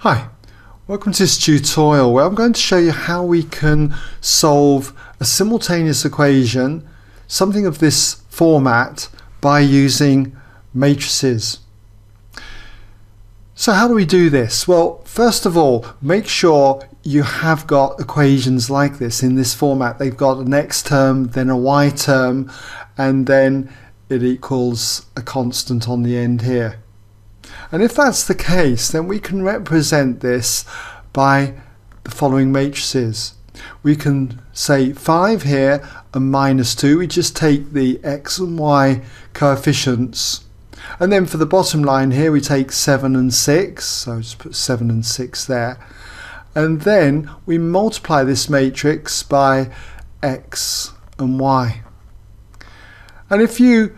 Hi, welcome to this tutorial where I'm going to show you how we can solve a simultaneous equation, something of this format, by using matrices. So how do we do this? Well, first of all, make sure you have got equations like this in this format. They've got an x term, then a y term, and then it equals a constant on the end here. And if that's the case, then we can represent this by the following matrices. We can say 5 here and minus 2. We just take the x and y coefficients. And then for the bottom line here, we take 7 and 6. So just put 7 and 6 there. And then we multiply this matrix by x and y. And if you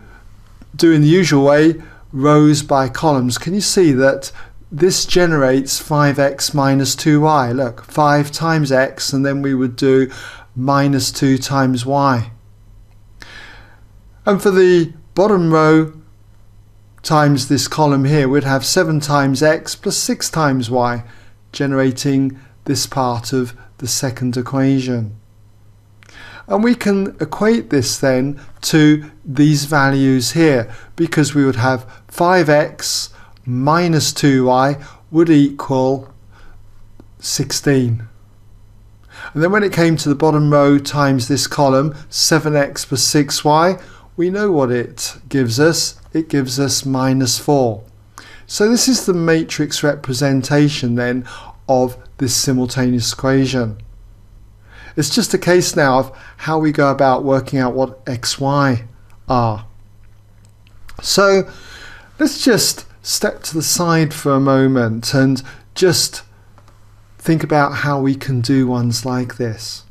do in the usual way, rows by columns, can you see that this generates 5x minus 2y? Look, 5 times x, and then we would do minus 2 times y. And for the bottom row times this column here, we'd have 7 times x plus 6 times y, generating this part of the second equation. And we can equate this then to these values here, because we would have 5x minus 2y would equal 16. And then when it came to the bottom row times this column, 7x plus 6y, we know what it gives us. It gives us minus 4. So this is the matrix representation then of this simultaneous equation. It's just a case now of how we go about working out what x, y are. So let's just step to the side for a moment and just think about how we can do ones like this.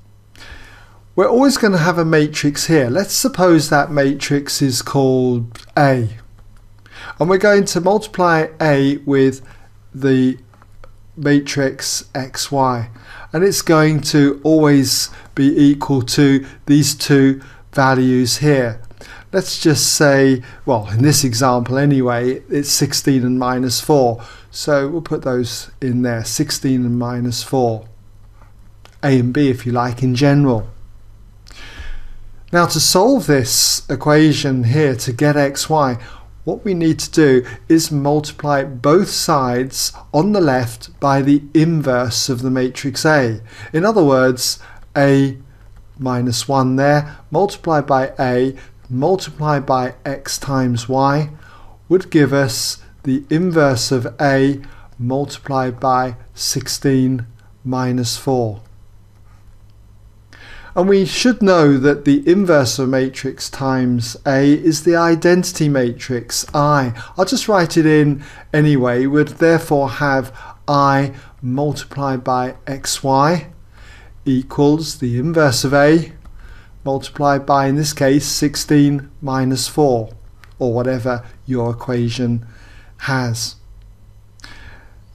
We're always going to have a matrix here. Let's suppose that matrix is called A. And we're going to multiply A with the matrix xy, and it's going to always be equal to these two values here. Let's just say, well, in this example anyway, it's 16 and minus 4, so we'll put those in there, 16 and minus 4, A and B if you like, in general. Now to solve this equation here, to get xy, what we need to do is multiply both sides on the left by the inverse of the matrix A. In other words, A minus 1 there, multiplied by A, multiplied by x times y, would give us the inverse of A multiplied by 16 minus 4. And we should know that the inverse of matrix times A is the identity matrix, I. I'll just write it in anyway. We'd therefore have I multiplied by xy equals the inverse of A multiplied by, in this case, 16 minus 4, or whatever your equation has.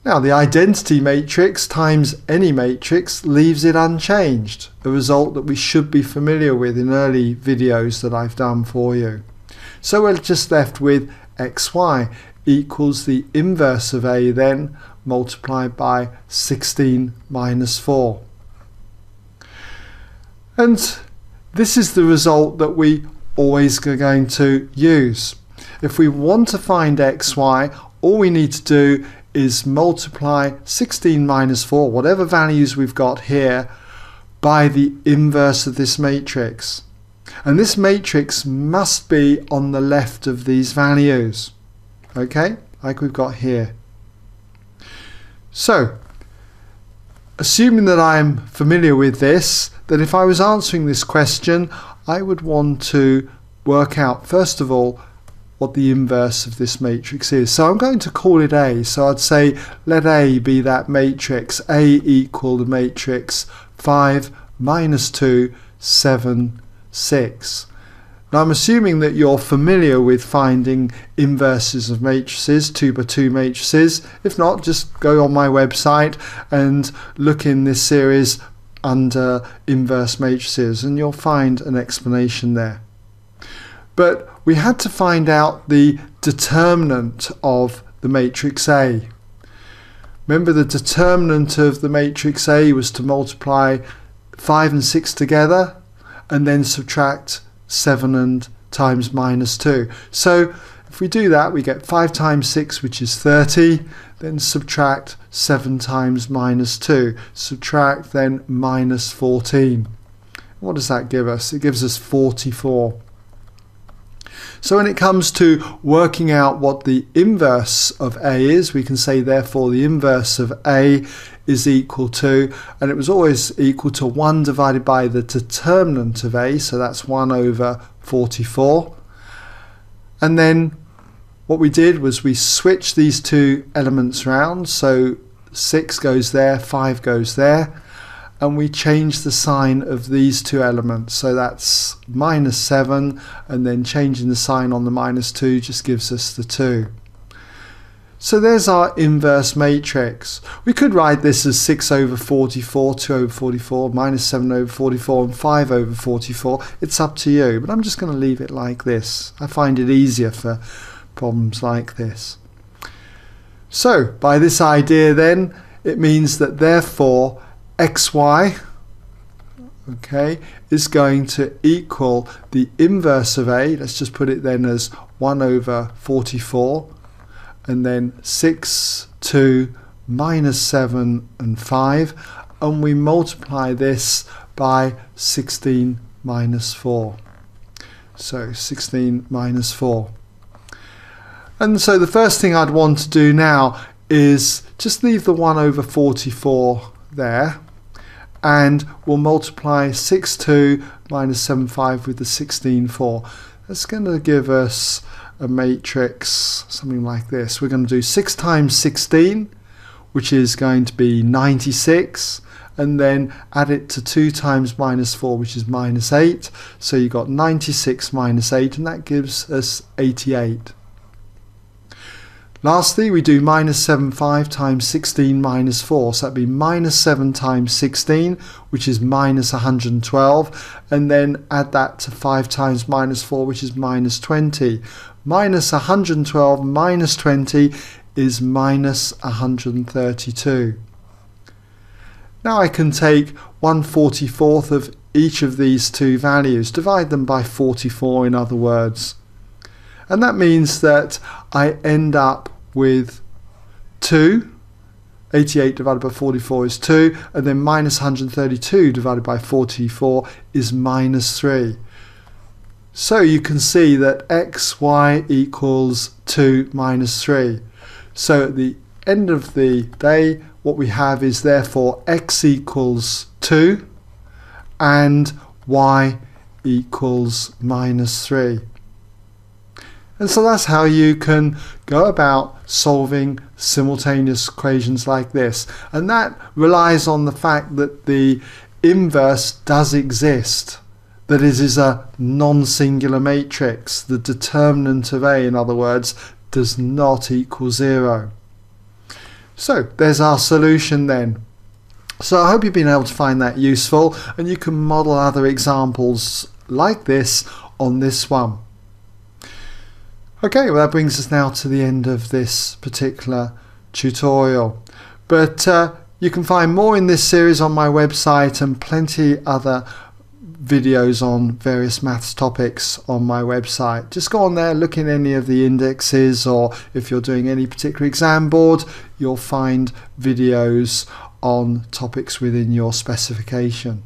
Now the identity matrix times any matrix leaves it unchanged, a result that we should be familiar with in early videos that I've done for you. So we're just left with xy equals the inverse of A then multiplied by 16 minus 4. And this is the result that we always are going to use. If we want to find xy, all we need to do is multiply 16 minus 4, whatever values we've got here, by the inverse of this matrix. And this matrix must be on the left of these values, okay, like we've got here. So, assuming that I'm familiar with this, that if I was answering this question, I would want to work out, first of all, what the inverse of this matrix is. So I'm going to call it A. So I'd say let A be that matrix. A equal the matrix 5 minus 2, 7, 6. Now I'm assuming that you're familiar with finding inverses of matrices, 2 by 2 matrices. If not, just go on my website and look in this series under inverse matrices and you'll find an explanation there. But we had to find out the determinant of the matrix A. Remember, the determinant of the matrix A was to multiply 5 and 6 together and then subtract 7 and times minus 2. So if we do that, we get 5 times 6, which is 30, then subtract 7 times minus 2, subtract then minus 14. What does that give us? It gives us 44. So when it comes to working out what the inverse of A is, we can say therefore the inverse of A is equal to, and it was always equal to 1 divided by the determinant of A, so that's 1 over 44. And then what we did was we switched these two elements round, so 6 goes there, 5 goes there, and we change the sign of these two elements. So that's minus 7, and then changing the sign on the minus 2 just gives us the 2. So there's our inverse matrix. We could write this as 6 over 44, 2 over 44, minus 7 over 44, and 5 over 44. It's up to you, but I'm just going to leave it like this. I find it easier for problems like this. So by this idea then, it means that therefore xy, okay, is going to equal the inverse of A. Let's just put it then as 1 over 44, and then 6, 2, minus 7, and 5, and we multiply this by 16 minus 4. So 16 minus 4. And so the first thing I'd want to do now is just leave the 1 over 44 there, and we'll multiply 6, 2, minus 7, 5 with the 16, 4. That's going to give us a matrix something like this. We're going to do 6 times 16, which is going to be 96, and then add it to 2 times minus 4, which is minus 8. So you've got 96 minus 8, and that gives us 88. Lastly, we do minus 7, 5 times 16 minus 4, so that'd be minus 7 times 16, which is minus 112, and then add that to 5 times minus 4, which is minus 20. Minus 112 minus 20 is minus 132. Now I can take 1/44 of each of these two values, divide them by 44 in other words, and that means that I end up with 2, 88 divided by 44 is 2, and then minus 132 divided by 44 is minus 3. So you can see that xy equals 2 minus 3. So at the end of the day, what we have is therefore x equals 2 and y equals minus 3. And so that's how you can go about solving simultaneous equations like this. And that relies on the fact that the inverse does exist. That it is a non-singular matrix. The determinant of A, in other words, does not equal 0. So there's our solution then. So I hope you've been able to find that useful, and you can model other examples like this on this one. Okay, well that brings us now to the end of this particular tutorial, but you can find more in this series on my website and plenty other videos on various maths topics on my website. Just go on there, look in any of the indexes, or if you're doing any particular exam board, you'll find videos on topics within your specification.